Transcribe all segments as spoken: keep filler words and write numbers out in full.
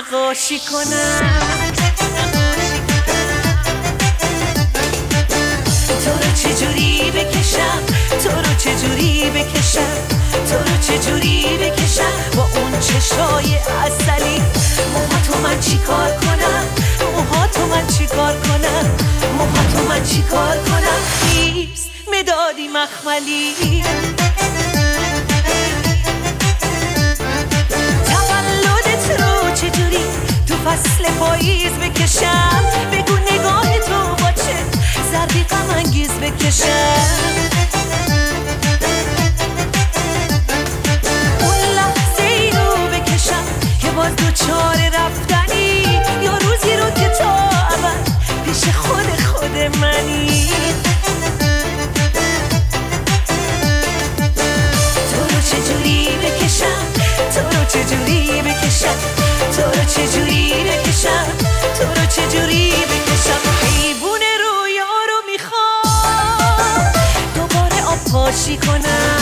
نقاشی کنم تو رو چجوری بکشم تو رو چجوری بکشم تو رو چجوری بکشم با اون چشای اصلی موهاتو من چی کار کنم موهاتو من چی کار کنم موهاتو من چی کار کنم ایبس مدادی مخملی فصل پاییز بکشم بگو نگاه تو با چه زردی غم انگیز بکشم اون لحظه ای رو بکشم که باز دوچار رفتنی یا روزی رو که تا ابد پیش خود خود منی تو رو چجوری بکشم تو رو چجوری بکشم تو رو چجوری بکشم تو رو چجوری بکشم حیوون رویا رو میخوام دوباره آب پاشی کنم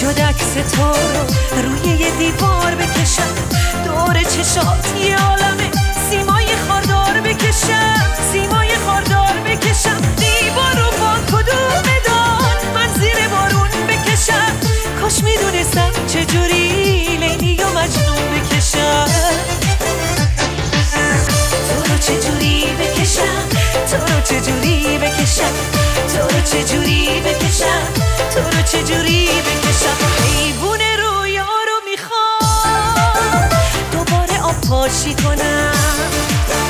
شد عکس تو رو روی یه دیوار بکشم دور چشات یه عالمه سیمای خاردار بکشم سیمای خاردار بکشم دیوار رو با کدوم دان من زیر بارون بکشم کاش میدونستم چجوری لیلی یا مجنون بکشم تو رو چجوری بکشم تو رو چجوری بکشم تو رو چجوری بکشم تو رو چجوری بکشم حیوون رویا رو میخوام دوباره آب پاشی کنم